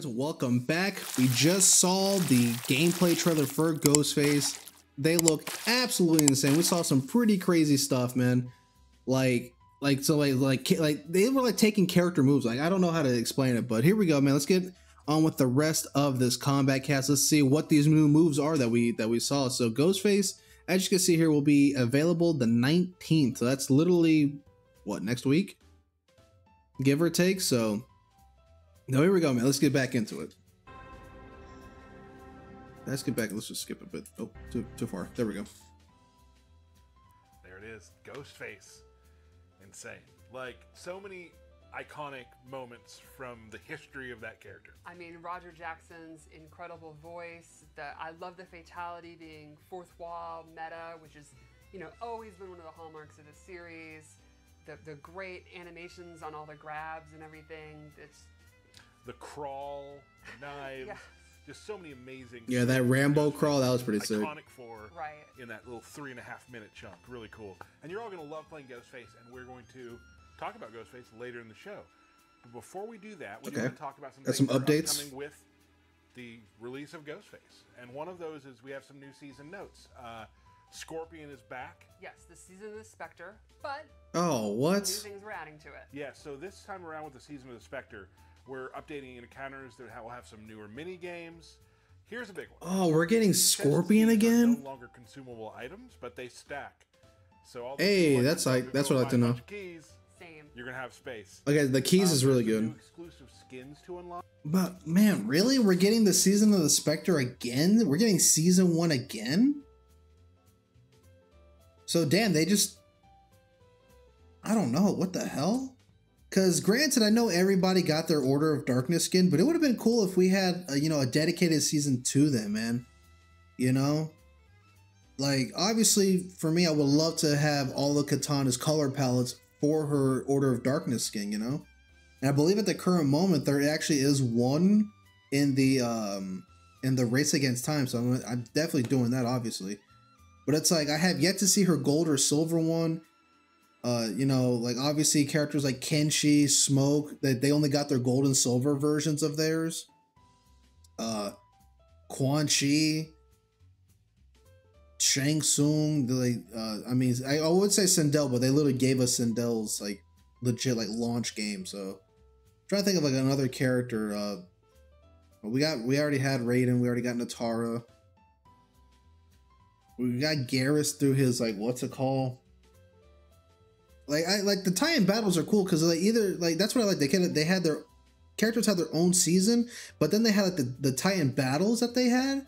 friends, welcome back. We just saw the gameplay trailer for Ghostface. They look absolutely insane. We saw some pretty crazy stuff, man. Like they were like taking character moves. Like, I don't know how to explain it, but here we go, man. Let's get on with the rest of this combat cast. Let's see what these new moves are that we saw. So Ghostface, as you can see here, will be available the 19th. So that's literally what, next week, give or take. So no, here we go, man. Let's get back into it. Let's get back. Let's just skip a bit. Oh, too far. There we go. There it is. Ghostface. Insane. Like, so many iconic moments from the history of that character. I mean, Roger Jackson's incredible voice. I love the fatality being fourth wall meta, which is, you know, always been one of the hallmarks of the series. The great animations on all the grabs and everything. It's the crawl, the knives. Yeah. Just so many amazing. Yeah, that Rambo crawl, that was pretty sick. Iconic for right in that little 3.5 minute chunk. Really cool. And you're all going to love playing Ghostface, and we're going to talk about Ghostface later in the show. But before we do that, we do want to talk about some updates coming with the release of Ghostface. And one of those is we have some new season notes. Scorpion is back. Yes, the season of the Spectre, but new things we're adding to it. Yeah, so this time around with the season of the Spectre, we're updating encounters that will have some newer mini games. Here's a big one. Oh, we're getting Scorpion again. No longer consumable items, but they stack. So all that's what I like to know. Keys, same. You're gonna have space. Okay, the keys is really good. New exclusive skins to unlock. But man, really, we're getting the season of the Spectre again. We're getting season 1 again. So damn, they just. I don't know what the hell. Because granted, I know everybody got their Order of Darkness skin, but it would have been cool if we had, you know, a dedicated season 2 then, man. You know? Like, obviously, for me, I would love to have all of Kitana's color palettes for her Order of Darkness skin, you know? And I believe at the current moment, there actually is one in the Race Against Time, so I'm definitely doing that, obviously. But it's like, I have yet to see her gold or silver one. You know, like obviously characters like Kenshi, Smoke, that they only got their gold and silver versions of theirs. Quan Chi, Shang Tsung, like I mean, I would say Sindel, but they literally gave us Sindel's like legit like launch game. So I'm trying to think of like another character. We already had Raiden, we already got Nitara, we got Garris through his like what's it called. Like the tie-in battles are cool because like either like that's what I like. They had their characters had their own season, but then they had like the tie-in battles that they had,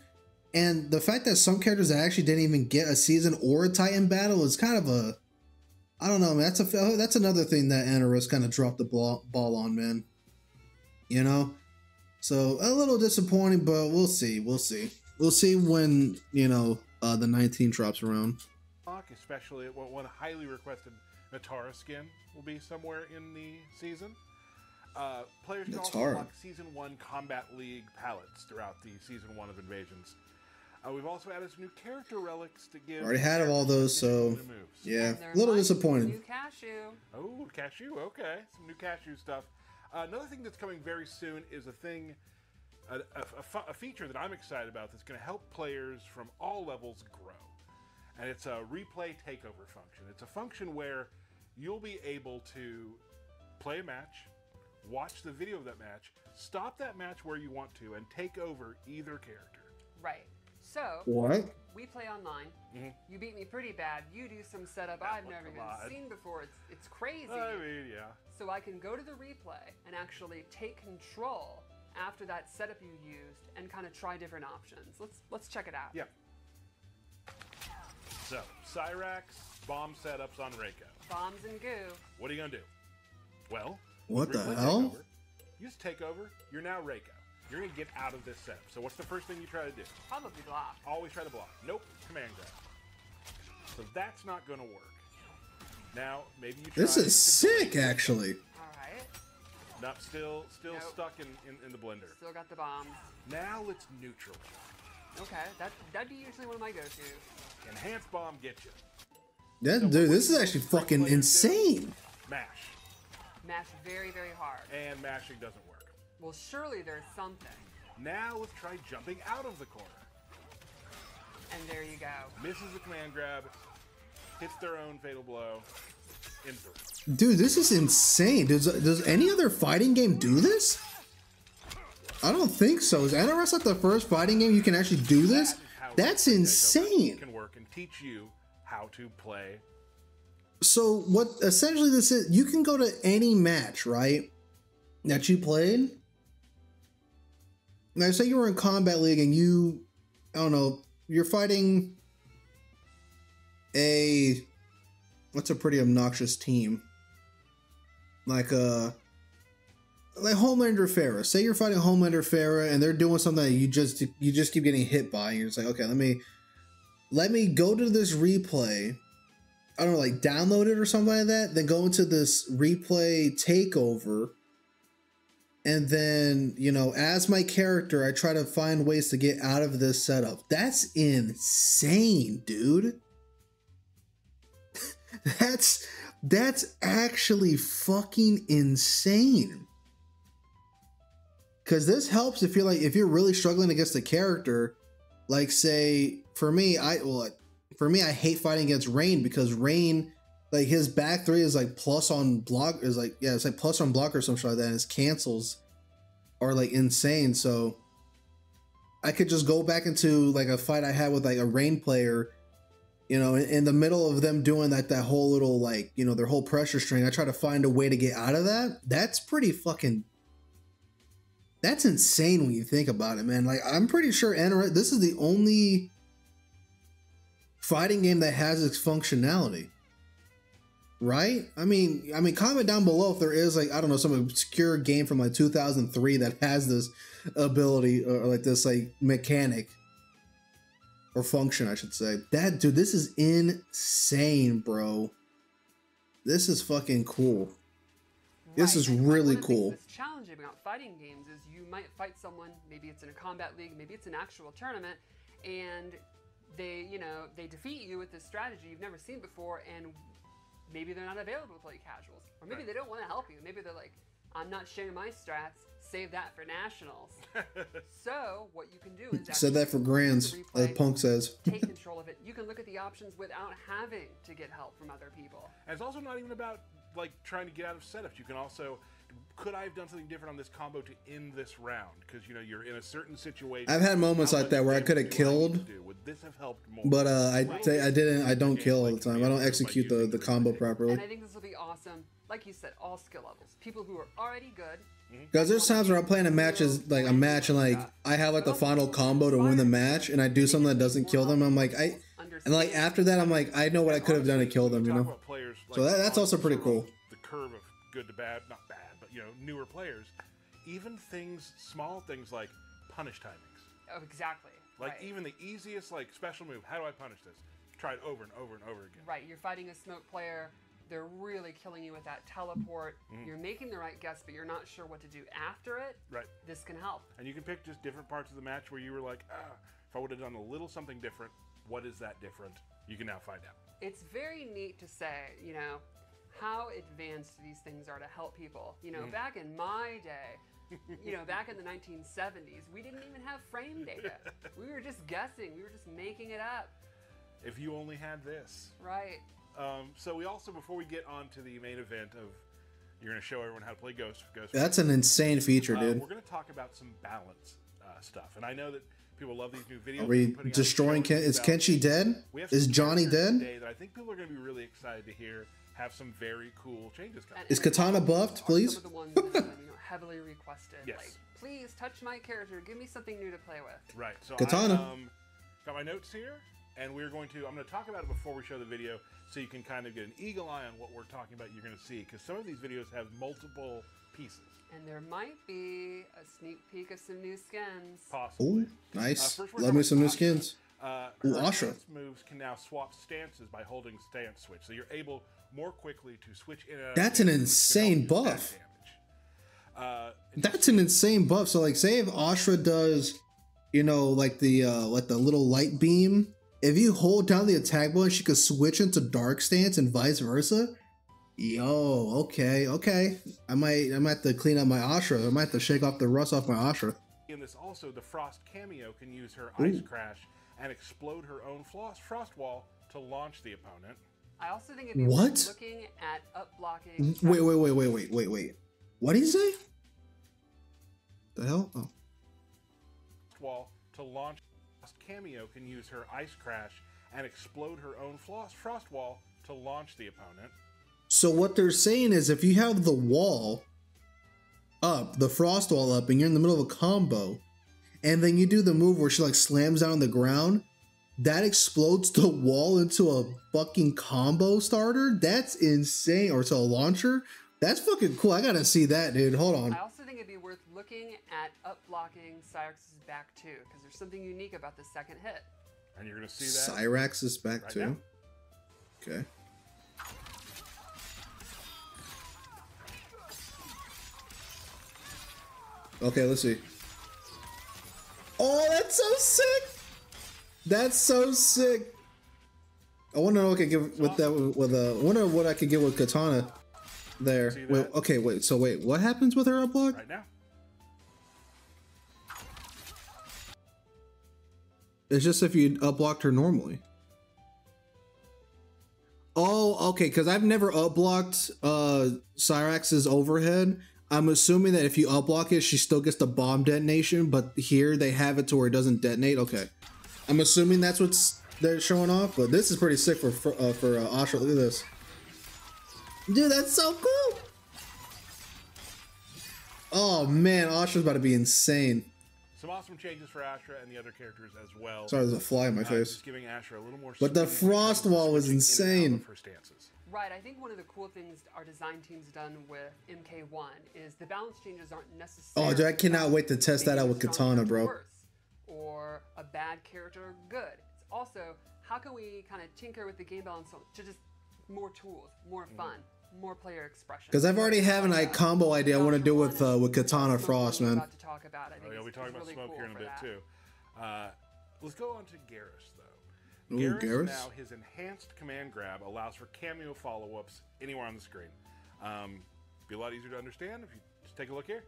and the fact that some characters actually didn't even get a season or a tie-in battle is kind of a, I don't know, man. That's another thing that Anaris kind of dropped the ball on, man. You know, so a little disappointing, but we'll see, we'll see when you know the 19 drops around. Especially one highly requested. Nitara skin will be somewhere in the season. Players can also unlock Season 1 Combat League palettes throughout the Season 1 of Invasions. We've also added some new character relics to give... Already had all those, so... Yeah, a little disappointed. New cashew. Oh, cashew, okay. Some new cashew stuff. Another thing that's coming very soon is a thing... A feature that I'm excited about that's going to help players from all levels grow. And it's a replay takeover function. It's a function where you'll be able to play a match, watch the video of that match, stop that match where you want to, and take over either character. Right. So, we play online. Mm-hmm. You beat me pretty bad. You do some setup I've never even seen before. It's crazy. I mean, yeah. So I can go to the replay and actually take control after that setup you used and kind of try different options. Let's check it out. Yeah. So, Cyrax, bomb setups on Reiko. Bombs and goo. What are you going to do? Well, what the hell? Takeover. You just take over. You're now Reiko. You're going to get out of this setup. So what's the first thing you try to do? Probably block. Always try to block. Nope. Command grab. So that's not going to work. Now, maybe you try... This is sick, actually. All right. Not still nope. Stuck in the blender. Still got the bomb. Now let's neutral. Okay, that'd be usually one of my go-tos. Enhanced bomb gets you. That, so dude, this is actually fucking insane. Mash. Mash very, very hard. And mashing doesn't work. Well, surely there's something. Now let's try jumping out of the corner. And there you go. Misses the command grab, hits their own fatal blow. Dude, this is insane. Does any other fighting game do this? I don't think so. Is NRS like the first fighting game you can actually do this? That's insane. Can work and teach you how to play. So what essentially this is, you can go to any match, right, that you played. Now say you were in Combat League and you, I don't know, you're fighting a, what's a pretty obnoxious team? Like Homelander Ferra. Say you're fighting Homelander Ferra and they're doing something that you just keep getting hit by. And you're just like, okay, let me go to this replay. I don't know, like download it or something like that. Then go into this replay takeover. And then, you know, as my character, I try to find ways to get out of this setup. That's insane, dude. That's actually fucking insane. Because this helps if you're like, if you're really struggling against the character, like say for me, I hate fighting against Rain because Rain, like his back three is like plus on block, is like, yeah, it's like plus on block or something like that, and his cancels are like insane. So I could just go back into like a fight I had with like a Rain player, you know, in the middle of them doing that whole little, like, you know, their whole pressure string. I try to find a way to get out of that. That's pretty fucking, that's insane when you think about it, man. Like, I'm pretty sure NRS, this is the only fighting game that has its functionality, right? I mean, comment down below if there is, like, I don't know, some obscure game from like 2003 that has this ability or like this like mechanic or function, I should say. That, dude, this is insane, bro. This is fucking cool. This is really cool. What's challenging about fighting games is you might fight someone, maybe it's in a combat league, maybe it's an actual tournament, and they, you know, they defeat you with this strategy you've never seen before, and maybe they're not available to play casuals, or maybe they don't want to help you. Maybe they're like, I'm not sharing my strats, save that for nationals. So what you can do is said that for grands, like Punk says. Take control of it. You can look at the options without having to get help from other people. And it's also not even about like trying to get out of setups. You can also, could I have done something different on this combo to end this round? Because, you know, you're in a certain situation. I've had moments like that where I could have killed, would this have helped more? But I didn't. I don't kill all the time. I don't execute the combo properly. And I think this will be awesome. Like you said, all skill levels. People who are already good. Because there's times where I'm playing a match and like I have like the final combo to win the match, and I do something that doesn't kill them. I'm like, and like after that, I'm like, I know what I could have done to kill them, you know. So that's also pretty cool. The curve of good to bad, not bad, but you know, newer players, even things, small things like punish timings. Oh, exactly. Like even the easiest like special move. How do I punish this? Try it over and over and over again. Right. You're fighting a Smoke player. They're really killing you with that teleport. You're making the right guess, but you're not sure what to do after it. Right. This can help. And you can pick just different parts of the match where you were like, ah, if I would have done a little something different, what is that different? You can now find out. It's very neat to say, you know, how advanced these things are to help people. You know, back in my day, you know, back in the 1970s, we didn't even have frame data. We were just guessing. We were just making it up. If you only had this. Right. So we also, before we get on to the main event of, you're going to show everyone how to play Ghostface. That's an insane feature, dude. We're going to talk about some balance stuff. And I know that people love these new videos. Are we destroying Ken? Is Kenshi dead? Is Johnny dead? That I think people are going to be really excited to hear, have some very cool changes coming. Is Kitana buffed, please? Some of the ones that are heavily requested. Yes. Like, please touch my character. Give me something new to play with. Right. So Kitana. I got my notes here. And we're going to, I'm going to talk about it before we show the video so you can kind of get an eagle eye on what we're talking about. You're going to see, because some of these videos have multiple pieces. And there might be a sneak peek of some new skins. Possibly. Ooh, nice. Love me some new skins. Ooh, Ashrah. Moves can now swap stances by holding stance switch. So you're able more quickly to switch in. That's an insane buff. That's an insane buff. So like say if Ashrah does, you know, like the little light beam. If you hold down the attack button, she could switch into dark stance and vice versa. Yo, okay, okay. I might have to clean up my Ashrah. I might have to shake off the rust off my Ashrah. In this also, the Frost cameo can use her Ice Crash and explode her own Frost Wall to launch the opponent. I also think it'd be worth looking at up blocking. Wait. What did he say? The hell? Oh. Wall to launch. Frost cameo can use her Ice Crash and explode her own Frost Wall to launch the opponent. So what they're saying is if you have the wall up, the Frost Wall up, and you're in the middle of a combo, and then you do the move where she like slams down on the ground, that explodes the wall into a fucking combo starter? That's insane. Or to a launcher? That's fucking cool. I gotta see that, dude. Hold on. I also think it'd be worth looking at up blocking Cyrax's back too, because there's something unique about the second hit. And you're gonna see that. Cyrax's back right too? Now. Okay. Okay, let's see. Oh, that's so sick! That's so sick. I wonder what I could give with that. I wonder what I could give with Kitana. There. Wait, okay. Wait. So wait. What happens with her up block? Right now. It's just if you up blocked her normally. Oh, okay. Because I've never up blocked Cyrax's overhead. I'm assuming that if you upblock it, she still gets the bomb detonation, but here they have it to where it doesn't detonate. Okay. I'm assuming that's what they're showing off, but this is pretty sick for Ashrah. Look at this. Dude, that's so cool. Oh, man. Ashrah's about to be insane. Some awesome changes for Ashrah and the other characters as well. Sorry, there's a fly in my face. Just giving Ashrah a little more, but the Frost Wall was insane. Right, I think one of the cool things our design team's done with MK1 is the balance changes aren't necessary. Oh, dude, I cannot wait to test that out with Kitana, bro. Or a bad character, good. It's also, how can we kind of tinker with the game balance to just more tools, more fun, more player expression? Because I've already have an combo idea I want to do with Kitana Frost, man. About to talk about. I think we'll be talking about really Smoke cool here in a bit, too. Let's go on to Garris, though. Ooh, Garris. Now his enhanced command grab allows for cameo follow-ups anywhere on the screen. Be a lot easier to understand if you just take a look here.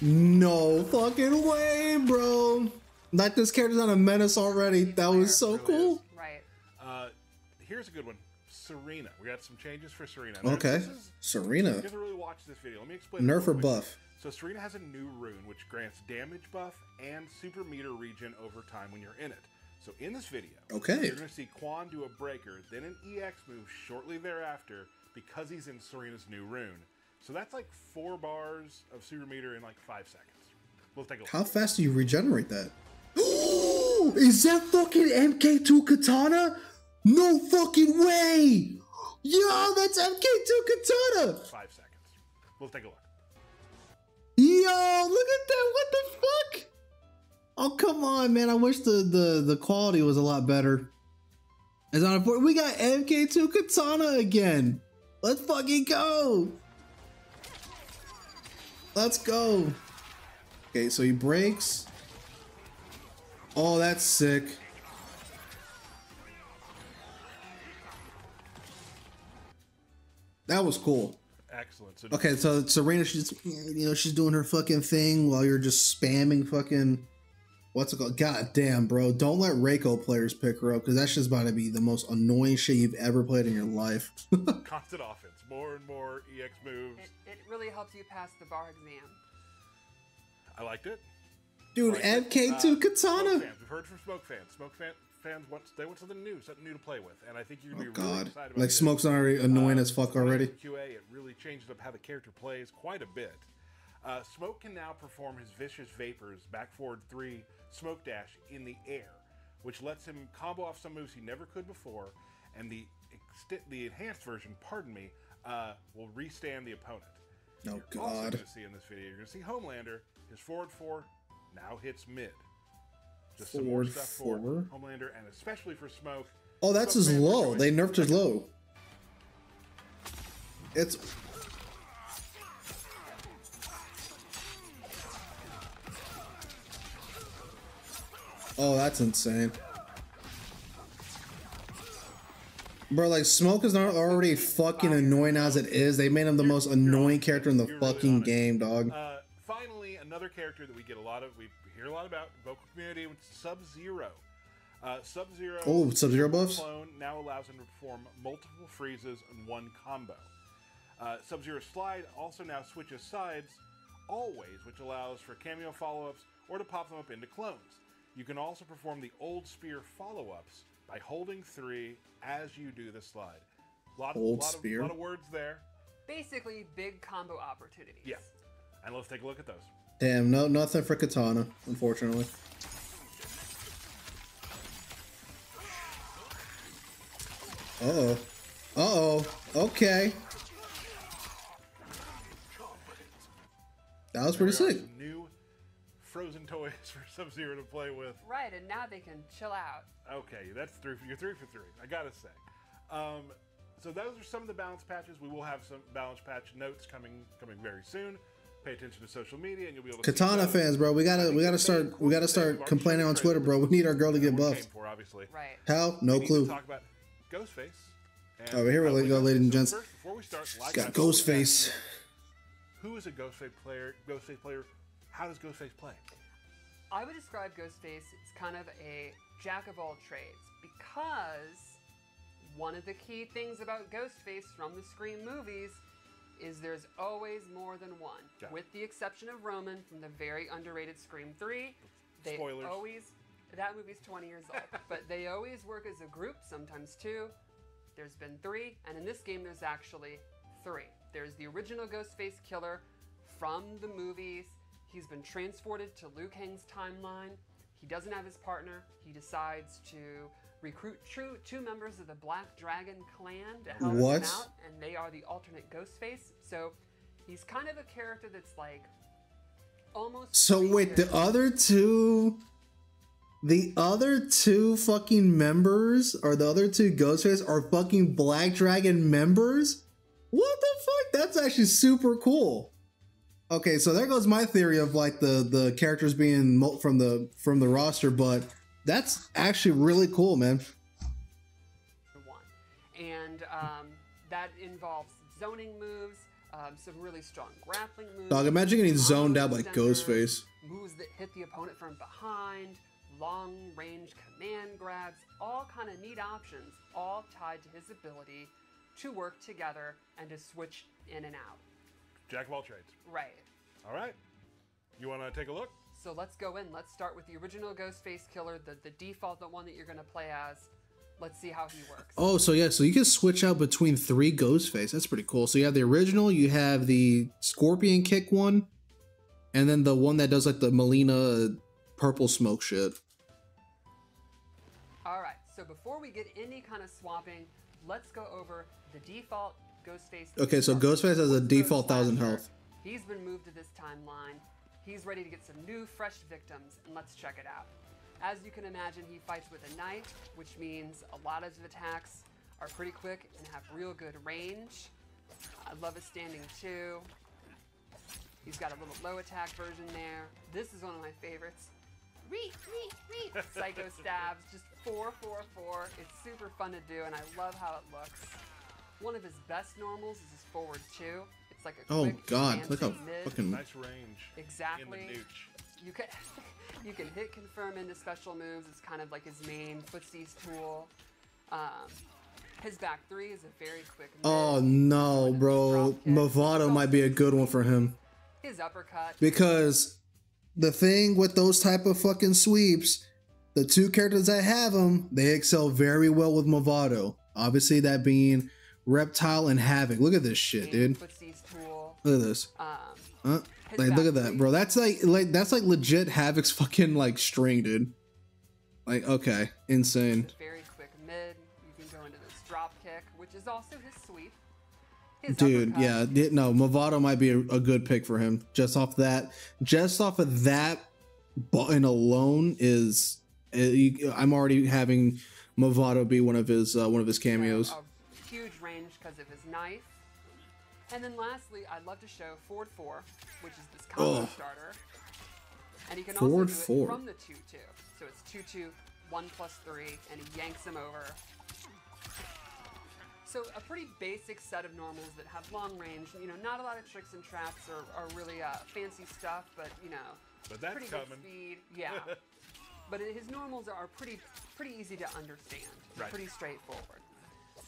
No fucking way, bro! Like, this character's not a menace already. That was so cool. Right. Here's a good one. Sareena. We got some changes for Sareena. Now, okay. Sareena. You guys really watch this video. Let me explain. Nerf or buff? So Sareena has a new rune which grants damage buff and super meter regen over time when you're in it. So in this video, you're going to see Quan do a breaker, then an EX move shortly thereafter because he's in Sarena's new rune. So that's like 4 bars of super meter in like 5 seconds. Let's take a look. How fast do you regenerate that? Is that fucking MK2 Kitana? No fucking way! Yo, that's MK2 Kitana! 5 seconds. We'll take a look. Yo, look at that! What the fuck? Oh, come on, man! I wish the quality was a lot better. It's not important. We got MK2 Kitana again. Let's fucking go! Let's go. Okay, so he breaks. Oh, that's sick. That was cool. Excellent. So okay, so Sareena, she's, you know, she's doing her fucking thing while you're just spamming fucking, what's it called? God damn, bro. Don't let Reiko players pick her up, because that's just about to be the most annoying shit you've ever played in your life. Constant offense. More and more EX moves. It really helps you pass the bar exam. I liked it. Dude, MK2 Kitana. We've heard from Smoke fans. Smoke fans want something new, to play with, and I think you'd be really excited about it. Like, Smoke's already annoying as fuck already. QA, it really changes up how the character plays quite a bit. Smoke can now perform his Vicious Vapors back forward 3 Smoke Dash in the air, which lets him combo off some moves he never could before, and the enhanced version, pardon me, will restand the opponent. Oh, you're God. Also gonna see in this video, you're going to see Homelander, his forward 4 now hits mid. Just some more stuff for Homelander and especially for Smoke. Oh, that's his low. They nerfed his low. It's Oh, that's insane. Bro, like, Smoke is not already fucking annoying as it is. They made him the most annoying character in the fucking game, dog. Finally, another character that we get a lot of, we hear a lot about, vocal community, with Sub-Zero. Sub-Zero. Oh, Sub-Zero buffs? Clone now allows him to perform multiple freezes in one combo. Sub-Zero Slide also now switches sides always, which allows for cameo follow-ups or to pop them up into clones. You can also perform the old spear follow-ups by holding 3 as you do the slide. Lot of words there. Basically, big combo opportunities. Yeah, and let's take a look at those. Damn, no, nothing for Kitana, unfortunately. Uh-oh. Uh-oh. Okay. That was pretty sick. New frozen toys for Sub-Zero to play with. Right, and now they can chill out. Okay, that's you're three for three. I gotta say. So those are some of the balance patches. We will have some balance patch notes coming very soon. Pay attention to social media, and you'll be able to. Kitana fans, bro, we gotta start complaining on Twitter, bro. We need our girl to get buffed. Obviously. Right. How? No clue. Talk about Ghostface. Oh, here we go, ladies and gents. Before we start, got Ghostface. Who is a Ghostface player? How does Ghostface play? I would describe Ghostface as kind of a jack of all trades, because one of the key things about Ghostface from the Scream movies is there's always more than one. Got with it. The exception of Roman from the very underrated Scream 3. They Spoilers. Always, that movie's 20 years old, but they always work as a group, sometimes two. There's been 3, and in this game there's actually 3. There's the original Ghostface killer from the movies. He's been transported to Liu Kang's timeline. He doesn't have his partner. He decides to recruit two members of the Black Dragon clan to help him out, and they are the alternate Ghostface. So he's kind of a character that's like almost. So wait, the other two fucking members, or the other two Ghostface, are fucking Black Dragon members? What the fuck? That's actually super cool. Okay, so there goes my theory of like the characters being from the roster, but that's actually really cool, man. And that involves zoning moves, some really strong grappling moves. Dog, imagine getting zoned out by Ghostface. Moves that hit the opponent from behind, long range command grabs, all kind of neat options, all tied to his ability to work together and to switch in and out. Jack of all trades. Right. All right. You want to take a look? So let's go in. Let's start with the original Ghostface killer, the default, the one that you're going to play as. Let's see how he works. Oh, so yeah. So you can switch out between 3 Ghostface. That's pretty cool. So you have the original, you have the Scorpion kick one, and then the one that does like the Melina purple smoke shit. All right. So before we get any kind of swapping, let's go over the default Ghostface. Okay, so Ghostface has a default 1000 health. He's been moved to this timeline. He's ready to get some new, fresh victims, and let's check it out. As you can imagine, he fights with a knife, which means a lot of his attacks are pretty quick and have real good range. I love his standing too. He's got a little low attack version there. This is one of my favorites. Psycho stabs, just 4, 4, 4. It's super fun to do, and I love how it looks. One of his best normals is his forward 2. It's like a quick, look how fucking nice range. Exactly. You can you can hit confirm into special moves. It's kind of like his main footsies tool. His back 3 is a very quick move. Oh no, bro, Movado might be a good one for him. His uppercut. Because the thing with those type of fucking sweeps, the two characters that have them, they excel very well with Movado. Obviously, that being Reptile and Havoc. Look at this shit, dude. Look at this. Like, look at that, bro. That's like legit Havoc's fucking like string, dude. Like, okay, insane. Very quick mid. You can go into this drop kick, which is also his sweep. Dude, yeah, no, Movado might be a good pick for him. Just off of that button alone is, I'm already having Movado be one of his cameos. Huge range because of his knife. And then lastly, I'd love to show Ford 4, which is this combo starter. And he can also do it from the 2-2. So it's 2-2, 1+3, and he yanks him over. So a pretty basic set of normals that have long range. You know, not a lot of tricks and traps or really fancy stuff, but you know, but that's pretty good speed. Yeah. But his normals are pretty easy to understand. Right. Pretty straightforward.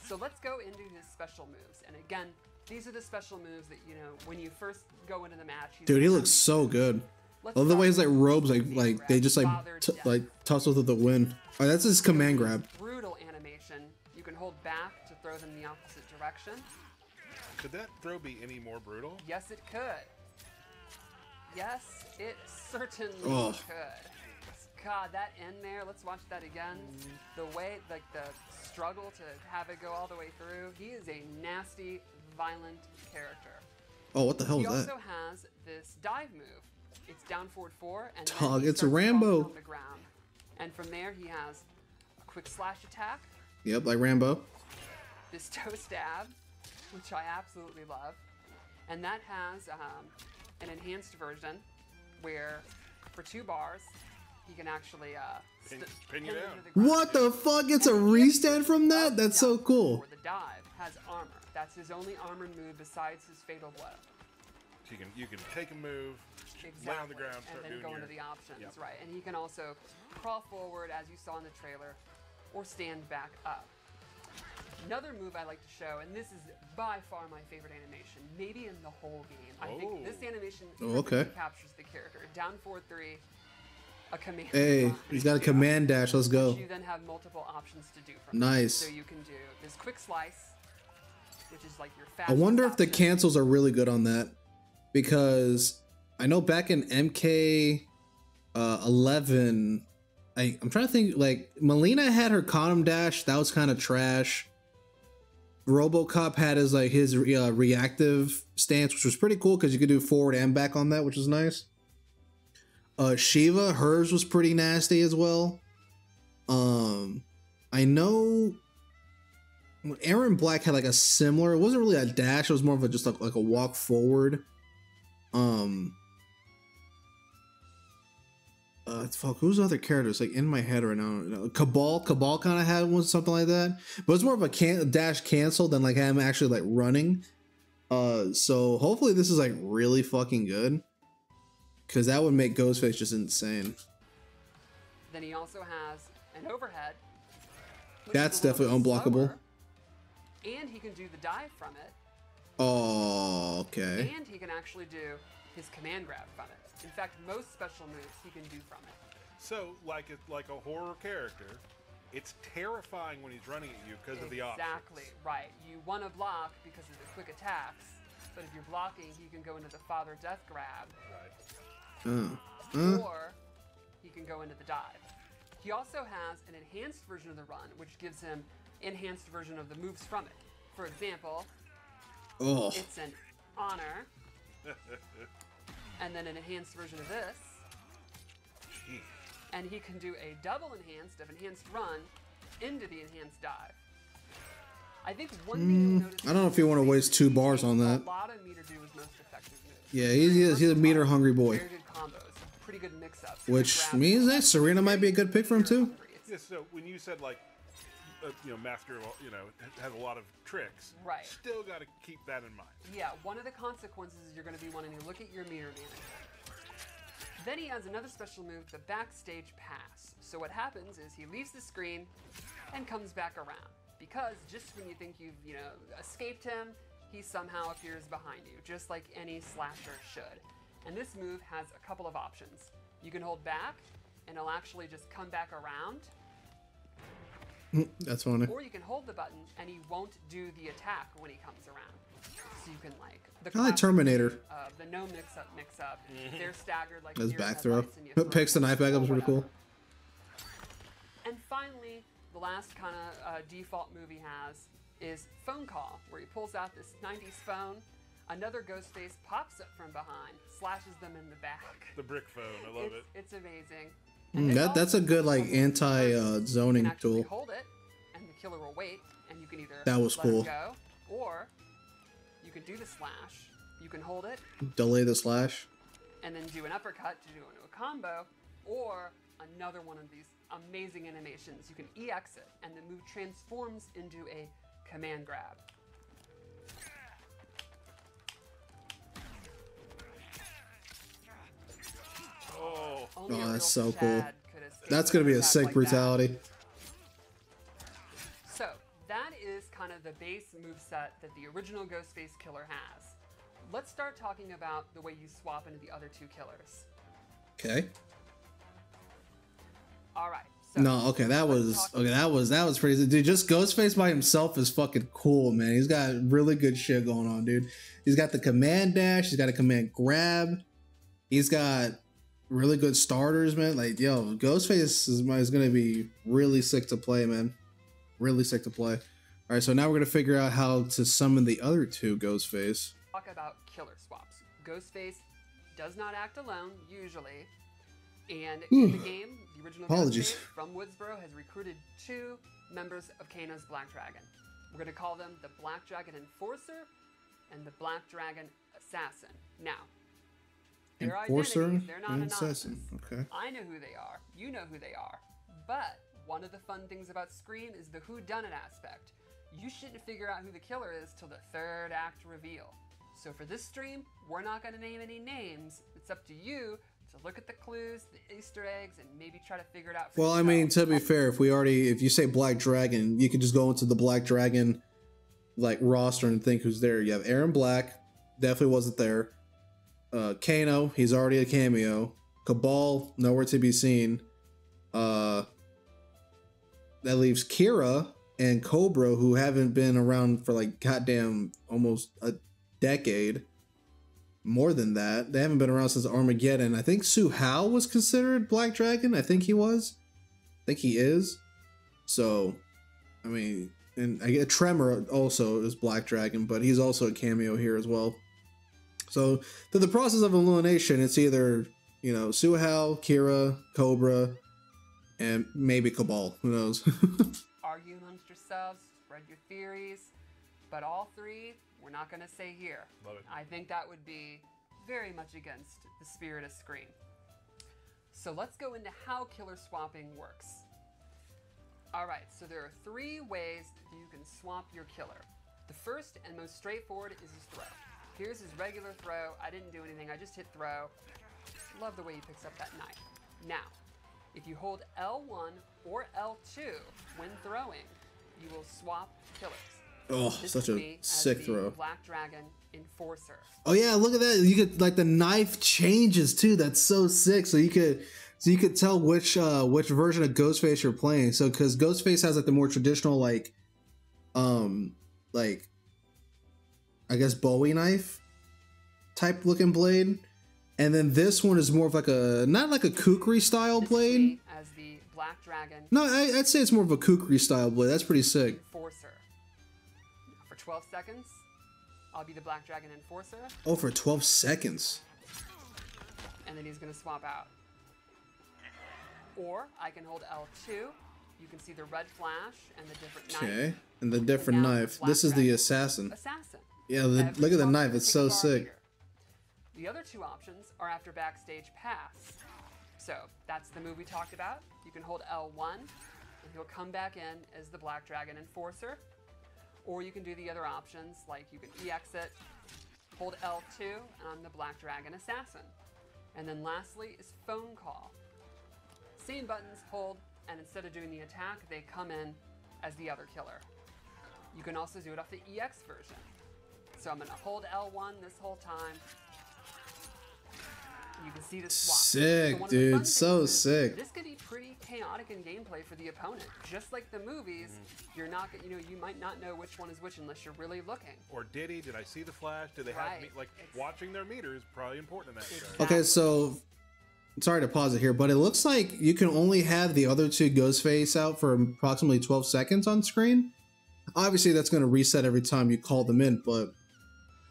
So let's go into his special moves. And again, these are the special moves that, you know, when you first go into the match. Dude, he looks so good. I love the way his like robes like they just like tussle through the wind. Oh, that's his command grab. Brutal animation. You can hold back to throw them in the opposite direction. Could that throw be any more brutal? Yes, it could. Yes, it certainly could. God, that end there, let's watch that again. The way, like the struggle to have it go all the way through. He is a nasty, violent character. Oh, what the hell is that? He also has this dive move. It's down forward 4 and dog, it's a Rambo on the ground. And from there he has a quick slash attack. Yep, like Rambo. This toe stab, which I absolutely love. And that has an enhanced version where for 2 bars he can actually pin you down. What the fuck? It's a restand from that? That's so cool. The dive has armor. That's his only armored move besides his fatal blow. So you can take a move, lay on the ground, and then go into the options, right? And he can also crawl forward, as you saw in the trailer, or stand back up. Another move I like to show, and this is by far my favorite animation, maybe in the whole game. I think this animation captures the character. Down 4-3, a command. Hey, he's got a command dash. Let's go. You then have multiple options to do. From there. So you can do this quick slice, which is like your fast. I wonder if the cancels are really good on that. Because I know back in MK 11, I'm trying to think, like Melina had her condom dash. That was kind of trash. RoboCop had his like his reactive stance, which was pretty cool because you could do forward and back on that, which is nice. Shiva, hers was pretty nasty as well. I know Aaron Black had like a similar. It wasn't really a dash. It was more of a just like a walk forward. Fuck, who's the other characters like in my head right now? Cabal kind of had one, something like that, but it's more of a dash cancel than like I'm actually like running. So hopefully this is like really fucking good, because that would make Ghostface just insane. Then he also has an overhead. That's definitely unblockable. And he can do the dive from it. Oh, okay. And he can actually do his command grab from it. In fact, most special moves he can do from it. So, like a horror character, it's terrifying when he's running at you because of the options. Exactly, right. You want to block because of the quick attacks, but if you're blocking, he can go into the Father Death grab. Right. Or he can go into the dive. He also has an enhanced version of the run, which gives him enhanced version of the moves from it. For example, it's an honor, and then an enhanced version of this, and he can do a double enhanced of enhanced run into the enhanced dive. I think one thing you'll notice. I don't know if you want to waste 2 bars on that. A lot of meter do is most effective moves. Yeah, he's a meter hungry boy. Very good combos, pretty good mix ups. Which means that Sareena might be a good pick for him too. Yeah. So when you said like. You know, master, you know, has a lot of tricks. Right. Still got to keep that in mind. Yeah, one of the consequences is you're going to be wanting to look at your meter manager. Then he has another special move, the backstage pass. So what happens is he leaves the screen and comes back around. Because just when you think you've, you know, escaped him, he somehow appears behind you, just like any slasher should. And this move has a couple of options. You can hold back, and he'll actually just come back around. That's funny. Or you can hold the button and he won't do the attack when he comes around. So you can like the classic, like Terminator. The no mix up. They're staggered like his back throw. But picks the knife back up is pretty cool. And finally, the last kind of default move he has is phone call, where he pulls out this 90s phone. Another Ghostface pops up from behind, slashes them in the back. The brick phone, I love it. It's amazing. That's a good like anti-zoning tool. Hold it, and the killer will wait, and you can either that was let cool. Go, or you can do the slash. You can hold it. Delay the slash. and then do an uppercut to do into a combo, or another one of these amazing animations. You can EX it, and the move transforms into a command grab. Oh, that's so cool. That's going to be a sick brutality. So that is kind of the base moveset that the original Ghostface killer has. Let's start talking about the way you swap into the other two killers. Okay. All right. So no, okay, that was pretty. Dude, just Ghostface by himself is fucking cool, man. He's got really good shit going on, dude. He's got the command dash. He's got a command grab. He's got really good starters, man. Like, yo, Ghostface is gonna be really sick to play, man. Really sick to play. All right, so now we're gonna figure out how to summon the other two Ghostface. Talk about killer swaps. Ghostface does not act alone usually. And in the game, the original Ghostface from Woodsboro has recruited two members of Kano's Black Dragon. We're going to call them the Black Dragon Enforcer and the Black Dragon Assassin. Now, their identities, they're not anonymous. Okay. I know who they are. You know who they are. But one of the fun things about Scream is the whodunit aspect. You shouldn't figure out who the killer is till the third act reveal. So for this stream, we're not going to name any names. It's up to you to look at the clues, the Easter eggs, and maybe try to figure it out. Well, I mean, to be fair, if you say Black Dragon, you can just go into the Black Dragon like roster and think who's there. You have Aaron Black, definitely wasn't there. Kano, he's already a cameo. Cabal, nowhere to be seen. That leaves Kira and Cobra, who haven't been around for like goddamn almost a decade. More than that, they haven't been around since Armageddon. I think Su Hao was considered Black Dragon. I think he was. I think he is. So, I mean, and I get Tremor also is Black Dragon, but he's also a cameo here as well. So, through the process of elimination, it's either, you know, Su Hao, Kira, Cobra, and maybe Cabal. Who knows? Argue amongst yourselves, spread your theories, but all three, we're not going to say here. Love it. I think that would be very much against the spirit of Scream. So let's go into how killer swapping works. All right, so there are three ways that you can swap your killer. The first and most straightforward is his throw. Here's his regular throw. I didn't do anything. I just hit throw. Love the way he picks up that knife. Now, if you hold L1 or L2 when throwing, you will swap killers. Oh, such a sick throw. Black Dragon Enforcer. Oh yeah, look at that. You could like the knife changes too. That's so sick. So you could tell which version of Ghostface you're playing. So cuz Ghostface has like the more traditional like I guess Bowie knife type looking blade. And then this one is more of like a not like a kukri style blade. As the Black Dragon. No, I'd say it's more of a kukri style blade. That's pretty sick. Enforcer. 12 seconds, I'll be the Black Dragon Enforcer. Oh, for 12 seconds. And then he's going to swap out. Or I can hold L2. You can see the red flash and the different knife. Okay, and the different knife. This is the assassin. Yeah, look at the knife. It's so sick. Here. The other two options are after backstage pass. So that's the move we talked about. You can hold L1, and he'll come back in as the Black Dragon Enforcer. Or you can do the other options, like you can EX it, hold L2, and I'm the Black Dragon Assassin. And then lastly is phone call. Same buttons, hold, and instead of doing the attack, they come in as the other killer. You can also do it off the EX version. So I'm going to hold L1 this whole time. You can see the swap. Sick, so dude. So sick. This could be pretty chaotic in gameplay for the opponent. Just like the movies, you're not, you know, you might not know which one is which unless you're really looking. Or did he? Did I see the flash? Did they have me? Like, it's, watching their meter is probably important in that regard. Okay, so, sorry to pause it here, but it looks like you can only have the other two Ghostface out for approximately 12 seconds on screen. Obviously, that's going to reset every time you call them in, but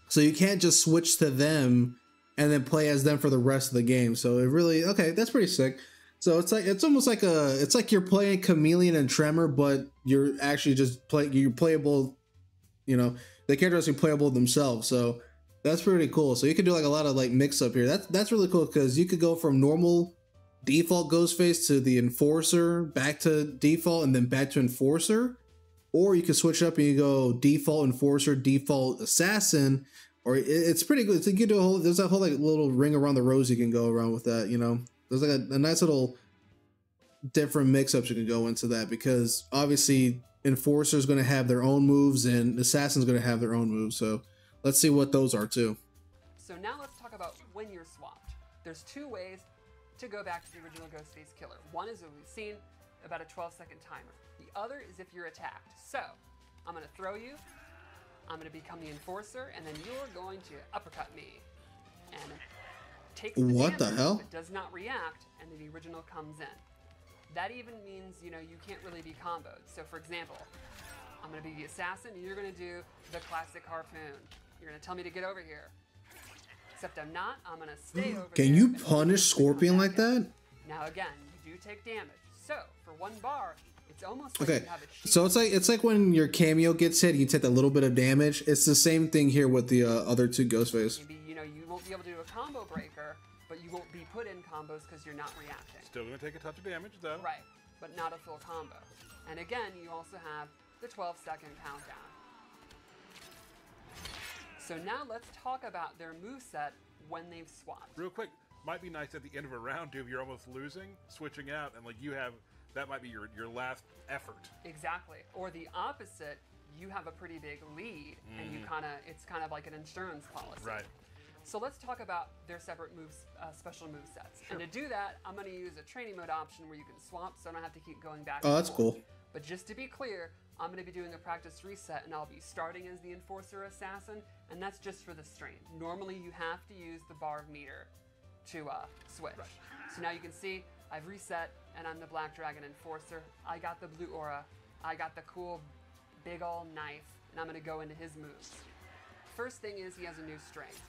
so you can't just switch to them and then play as them for the rest of the game. So it really, okay, that's pretty sick. So it's like, it's almost like a, it's like you're playing Chameleon and Tremor, but you're actually just you're playable, you know, the characters are playable themselves. So That's pretty cool. So you can do like a lot of like mix up here. That's really cool because you could go from normal default Ghostface to the Enforcer, back to default, and then back to Enforcer. Or you can switch up and you go default Enforcer, default Assassin, or it's pretty good. So you can do a whole, there's a whole like little ring around the rose you can go around with that, you know. There's like a nice little different mix-ups you can go into that, because obviously Enforcer's going to have their own moves and Assassin's going to have their own moves. So let's see what those are too. So now let's talk about when you're swapped. There's two ways to go back to the original Ghostface killer. One is what we've seen, about a 12-second timer. The other is if you're attacked. So I'm going to throw you, I'm going to become the Enforcer, and then you're going to uppercut me. And takes the what damage, the hell? But does not react, and then the original comes in. That even means, you know, you can't really be comboed. So for example, I'm going to be the Assassin and you're going to do the classic harpoon. You're going to tell me to get over here. Except I'm not. I'm going to stay over here. Can you punish Scorpion like that? Now again, you do take damage. So for one bar, it's almost okay. Like you have a shield. So it's like when your cameo gets hit, you take that little bit of damage. It's the same thing here with the other two Ghostface. Maybe, you know, you won't be able to do a combo breaker, but you won't be put in combos because you're not reacting. Still going to take a touch of damage, though. Right, but not a full combo. And again, you also have the 12-second countdown. So now let's talk about their moveset when they've swapped. Real quick, might be nice at the end of a round, too, if you're almost losing, switching out, and like you have, that might be your last effort. Exactly. Or the opposite, you have a pretty big lead, and you kind of, it's kind of like an insurance policy. Right. So let's talk about their separate moves, special move sets. Sure. And to do that, I'm going to use a training mode option where you can swap, so I don't have to keep going back. Oh, that's cool. But just to be clear, I'm going to be doing a practice reset, and I'll be starting as the Enforcer Assassin, and that's just for the stream. Normally, you have to use the bar of meter to switch. Right. So now you can see I've reset, and I'm the Black Dragon Enforcer. I got the blue aura. I got the cool big ol' knife, and I'm going to go into his moves. First thing is he has a new strength.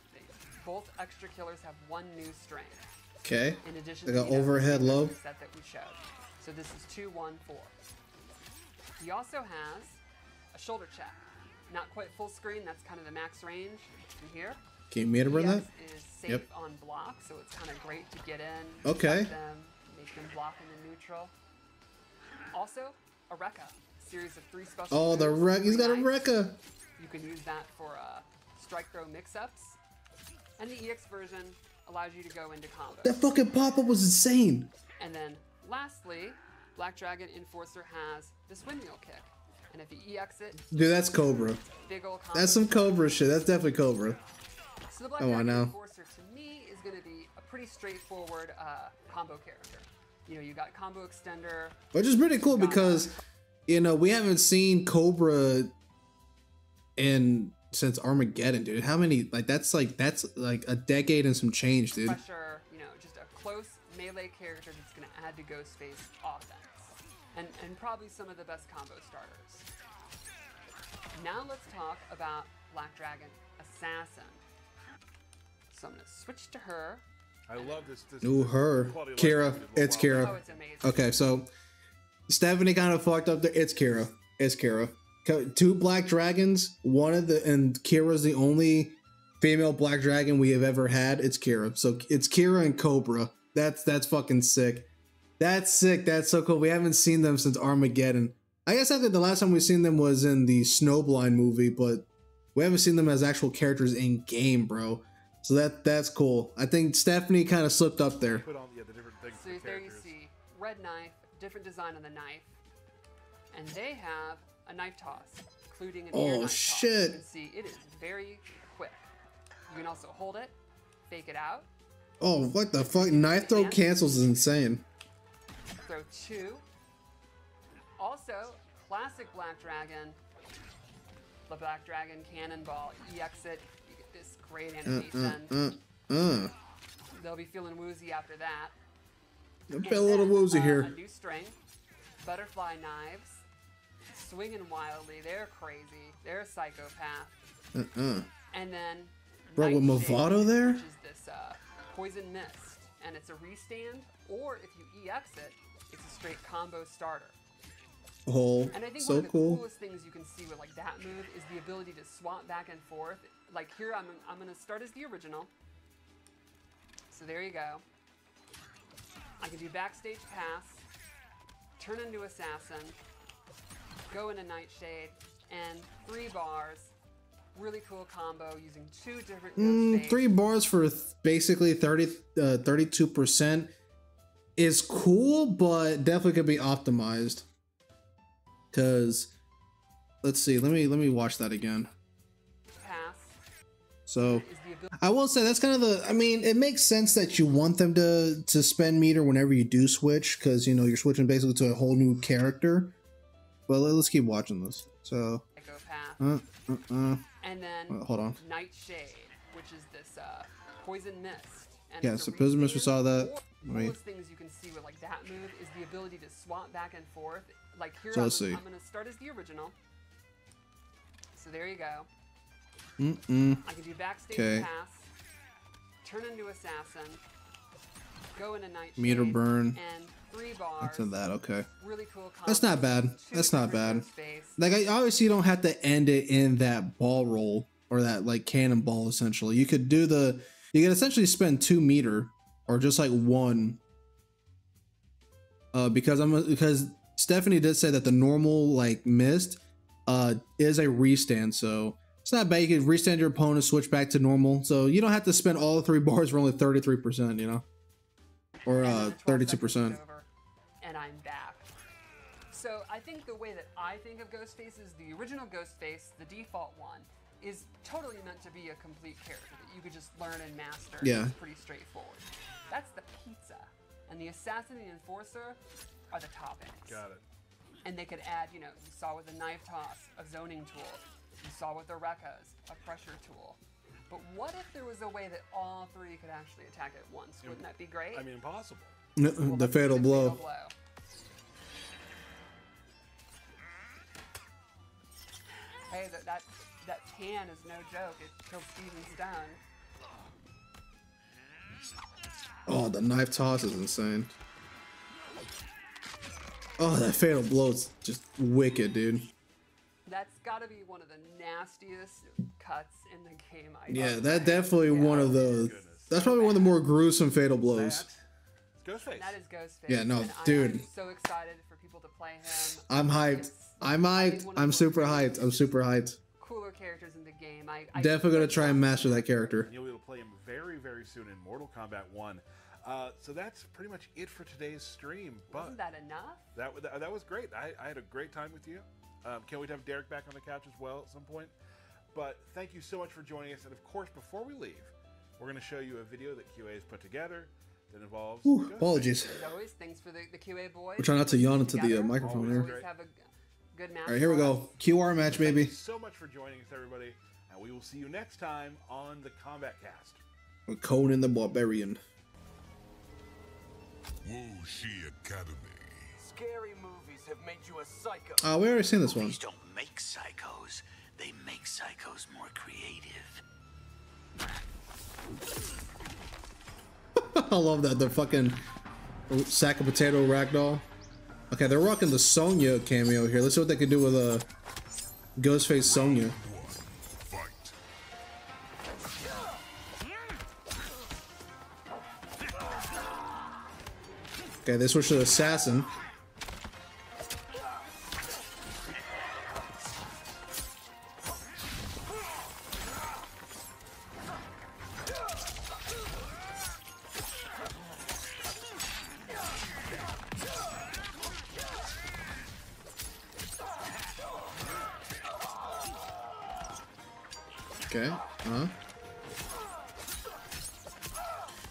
Both extra killers have one new strength. Okay. In addition to the overhead low set that we showed. So this is 214. He also has a shoulder check. Not quite full screen, that's kind of the max range in here. Can you meet him on that? Is safe on block, so it's kind of great to get in. Okay. Make them block in the neutral. Also, a Rekka. Series of three special. Oh, the Rekka. He's got a Rekka. You can use that for strike throw mix-ups. And the EX version allows you to go into combo. That fucking pop-up was insane. And then lastly, Black Dragon Enforcer has this windmill kick. And if you EX it... Dude, that's Cobra. Big ol' combo. That's some Cobra shit. That's definitely Cobra. So the Black Dragon Enforcer, to me, is going to be a pretty straightforward combo character. You know, you got combo extender. Which is pretty cool because, you know, we haven't seen Cobra in... since Armageddon, dude. How many, like, that's like a decade and some change, dude. Pressure, you know, just a close melee character that's going to add to Ghostface offense. And probably some of the best combo starters. Now let's talk about Black Dragon Assassin. So I'm going to switch to her. I love this new her. Kira. It's Kira. Oh, it's amazing. Okay, so Stephanie kind of fucked up there. It's Kira. It's Kira. Two Black Dragons, and Kira's the only female Black Dragon we have ever had. It's Kira. So it's Kira and Cobra. That's fucking sick. That's sick. That's so cool. We haven't seen them since Armageddon. I guess after the last time we've seen them was in the Snowblind movie, but we haven't seen them as actual characters in game, bro. So that's cool. I think Stephanie kind of slipped up there. Put on, yeah, the different things. So there you see red knife, different design on the knife, and they have a knife toss, including an air knife toss. You can see it is very quick. You can also hold it, fake it out. Oh, what the fuck? Knife throw cancels is insane. Throw two. Also, classic Black Dragon. The Black Dragon cannonball. EX it. You get this great animation. They'll be feeling woozy after that. They'll be a little woozy here. A new strength. Butterfly knives. Swinging wildly, they're crazy. They're a psychopath. And then, bro, with Movado there, which is this poison mist, and it's a restand. Or if you EX it, it's a straight combo starter. Oh, and I think so one of the coolest things you can see with like that move is the ability to swap back and forth. Like here, I'm gonna start as the original. So there you go. I can do backstage pass, turn into assassin, go into nightshade, and 3 bars. Really cool combo using 2 different. 3 bars for basically 32% is cool, but definitely could be optimized. Cause let's see, let me watch that again. Pass. So I will say that's kind of the, I mean, it makes sense that you want them to spend meter whenever you do switch, because you know you're switching basically to a whole new character. But let's keep watching this. So and then hold on. Nightshade, which is this poison mist. And yeah, so poison mist, we saw that. One of the coolest things you can see with like that move is the ability to swap back and forth. Like here, so I'm gonna start as the original. So there you go. I can do backstage pass, turn into assassin, go into nightshade, meter burn, and 3 bars. That's that, okay. Really cool. That's not bad. That's not bad. Like, I obviously you don't have to end it in that ball roll or that like cannonball. Essentially, you could do the. You can essentially spend 2 meter or just like 1. Because Stephanie did say that the normal like mist is a restand, so it's not bad. You can restand your opponent, switch back to normal, so you don't have to spend all 3 bars for only 33%, you know, or 32%. And I'm back. So I think the way that I think of Ghostface is the original Ghostface, the default one, is totally meant to be a complete character that you could just learn and master. Yeah. It's pretty straightforward. That's the pizza. And the assassin and the enforcer are the toppings. Got it. And they could add, you know, you saw with a knife toss, a zoning tool. You saw with the Rekkas, a pressure tool. But what if there was a way that all 3 could actually attack at once? Wouldn't that be great? I mean, impossible. No, well, the fatal blow. Hey, that tan is no joke. It killed Steven Stone. Oh, the knife toss is insane. Oh, that fatal blow is just wicked, dude. That's gotta be one of the nastiest cuts in the game. Yeah, that definitely one of those. That's probably one of the more gruesome fatal blows. Ghostface. That is Ghostface. Yeah, no, dude. I'm so excited for people to play him. I'm hyped. I'm hyped. I'm super hyped. I'm super hyped. Cooler characters in the game. I definitely gonna try and master that character. And you'll be able to play him very, very soon in Mortal Kombat 1. So that's pretty much it for today's stream. But wasn't that enough? That was great. I had a great time with you. Can't wait to have Derek back on the couch as well at some point. But thank you so much for joining us. And of course, before we leave, we're gonna show you a video that QA has put together. That involves apologies. As always, thanks for the QA boys. We're trying not to yawn into the microphone here. All right, here we go. QR match, baby. Thank you so much for joining us, everybody. And we will see you next time on the Combat Cast. With Conan the Barbarian. Wuxi Academy. Scary movies have made you a psycho. Oh, we already seen this one. Movies don't make psychos. They make psychos more creative. I love that, the fucking sack of potato ragdoll. Okay, they're rocking the Sonya cameo here. Let's see what they can do with a Ghostface Sonya. Okay, they switch to assassin. Okay,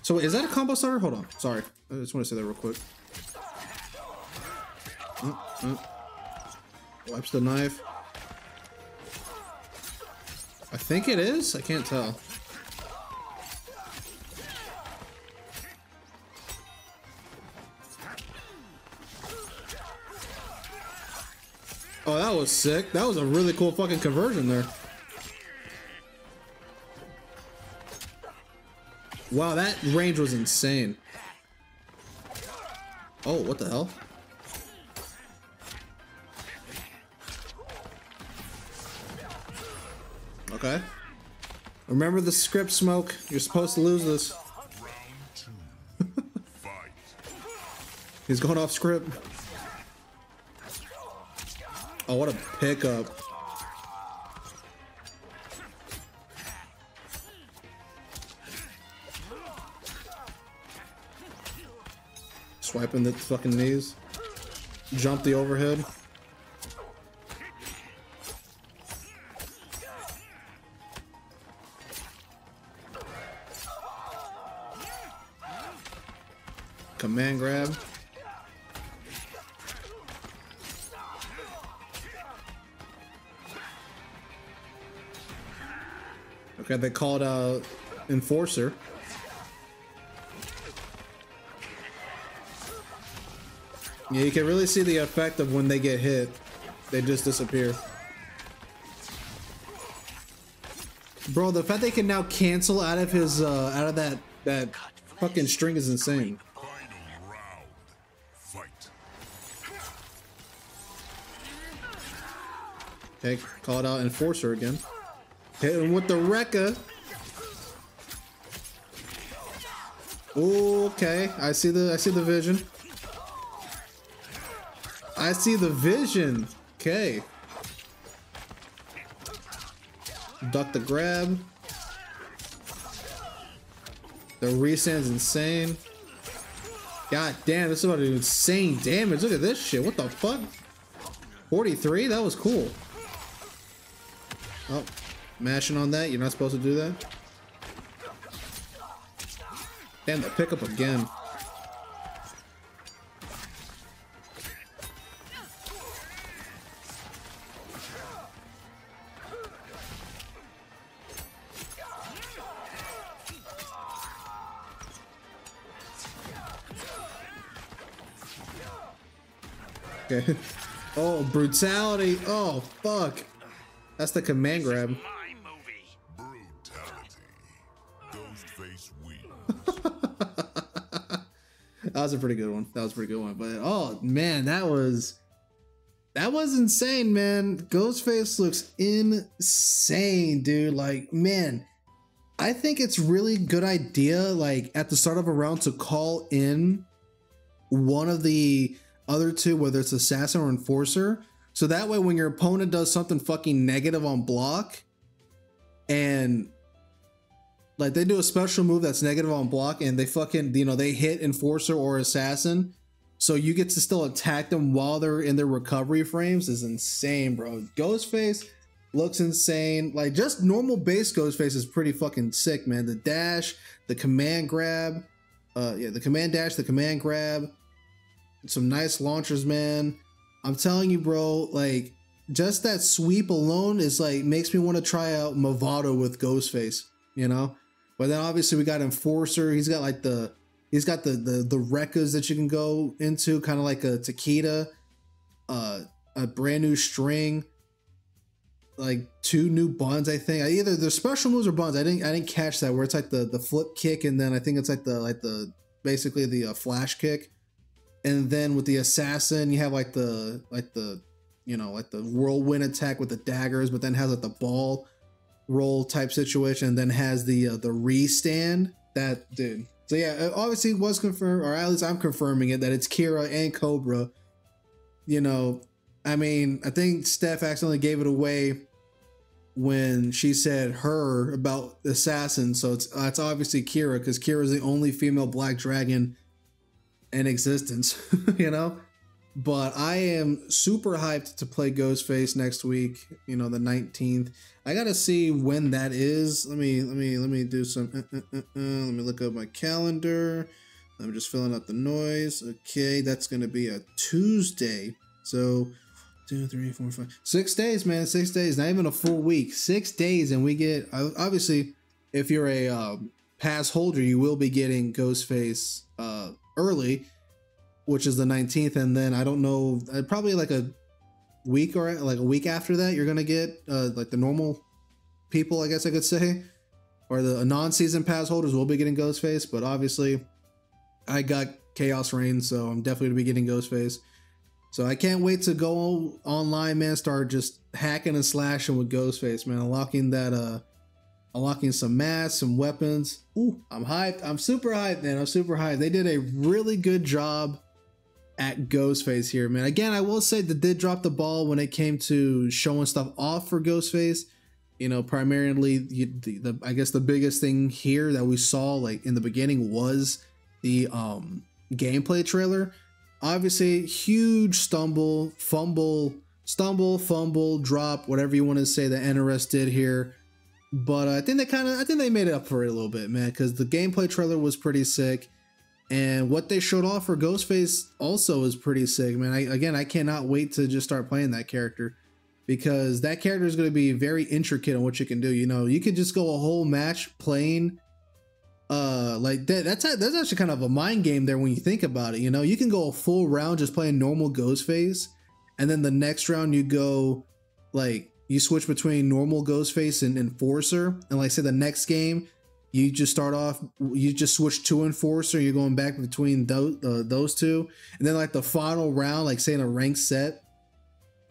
so wait, is that a combo starter? Hold on, sorry. I just want to say that real quick. Wipes the knife. I think it is? I can't tell. Oh, that was sick. That was a really cool fucking conversion there. Wow, that range was insane. Oh, what the hell? Okay. Remember the script, Smoke. You're supposed to lose this. He's going off script. Oh, what a pickup. Swiping the fucking knees. Jump the overhead. Command grab. Okay, they called Enforcer. Yeah, you can really see the effect of when they get hit. They just disappear. Bro, the fact they can now cancel out of his out of that fucking string is insane. Okay, called out Enforcer again. Hit him with the Rekka. Okay, I see the vision. I see the vision. Okay. Duck the grab. The resand's insane. God damn, this is about to do insane damage. Look at this shit. What the fuck? 43? That was cool. Oh. Mashing on that, you're not supposed to do that. Damn, the pickup again. Okay. Oh, brutality. Oh, fuck. That's the command grab. That was a pretty good one. That was a pretty good one. But oh man, that was insane, man. Ghostface looks insane, dude. Like, man, I think it's really good idea, like at the start of a round, to call in one of the other two, whether it's Assassin or Enforcer. So that way when your opponent does something fucking negative on block, and like they do a special move that's negative on block and they fucking, you know, they hit Enforcer or Assassin, so you get to still attack them while they're in their recovery frames is insane, bro. Ghostface looks insane. Like just normal base Ghostface is pretty fucking sick, man. The dash, the command grab, yeah, the command dash, the command grab, some nice launchers, man. I'm telling you, bro, like just that sweep alone is like makes me want to try out Movado with Ghostface, you know? But then obviously we got Enforcer. He's got like the Rekkas that you can go into, kind of like a Takeda, a brand new string, like two new buns, I think. Either the special moves or buns. I didn't catch that, where it's like the flip kick, and then I think it's like the basically the flash kick, and then with the Assassin you have like the you know, like the whirlwind attack with the daggers, but then has like the ball roll type situation, and then has the restand. That, dude, so yeah, it obviously was confirmed, or at least I'm confirming it, that it's Kira and Cobra. You know, I mean, I think Steph accidentally gave it away when she said her about Assassin, so it's obviously Kira, because Kira is the only female Black Dragon in existence. You know, but I am super hyped to play Ghostface next week, you know, the 19th. I gotta see when that is. Let me do some let me look up my calendar. I'm just filling up the noise. Okay, that's gonna be a Tuesday. So 2, 3, 4, 5, 6 days, man. 6 days, not even a full week. 6 days, and we get, obviously if you're a pass holder, you will be getting Ghostface early, which is the 19th, and then I don't know, probably like a week or like a week after that, you're gonna get like the normal people, I guess I could say, or the non-season pass holders will be getting Ghostface. But obviously I got Chaos Reign, so I'm definitely gonna be getting Ghostface. So I can't wait to go online, man, start just hacking and slashing with Ghostface, man. Unlocking that, unlocking some masks, some weapons. Ooh, I'm hyped. I'm super hyped, man. I'm super hyped. They did a really good job at Ghostface here, man. Again, I will say they did drop the ball when it came to showing stuff off for Ghostface. You know, primarily, I guess the biggest thing here that we saw, like, in the beginning was the gameplay trailer. Obviously, huge stumble, fumble, drop, whatever you want to say that NRS did here. But I think they made it up for it a little bit, man, because the gameplay trailer was pretty sick. And what they showed off for Ghostface also is pretty sick, man. Again, I cannot wait to just start playing that character, because that character is going to be very intricate on what you can do. You know, you could just go a whole match playing like that. That's actually kind of a mind game there when you think about it. You know, you can go a full round just playing normal Ghostface, and then the next round you go, like, you switch between normal Ghostface and Enforcer, and, like, say the next game you just start off, you just switch to Enforcer, you're going back between those two, and then, like, the final round, like, say in a ranked set,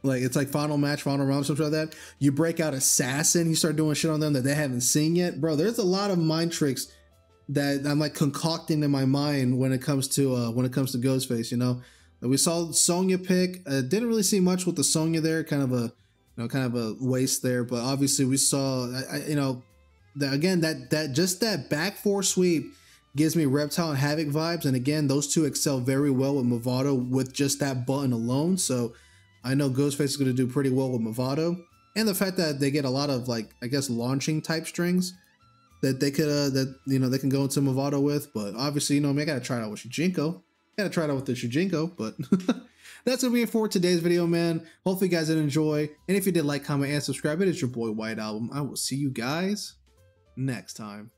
like, it's like final match, final round, something like that, you break out Assassin, you start doing shit on them that they haven't seen yet, bro. There's a lot of mind tricks that I'm, like, concocting in my mind when it comes to Ghostface. You know, we saw Sonya pick. Didn't really see much with the Sonya there, kind of a waste there. But obviously we saw, you know, that back four sweep gives me Reptile and Havoc vibes. And again, those two excel very well with Movado with just that button alone. So I know Ghostface is going to do pretty well with Movado, and the fact that they get a lot of, like, I guess launching type strings that they could, that, you know, they can go into Movado with. But obviously, you know, I mean, I gotta try it out with Shujinko. Gotta try it out with the Shujinko. But that's gonna be it for today's video, man. Hopefully you guys did enjoy, and if you did, like, comment, and subscribe. It is your boy White Album. I will see you guys next time.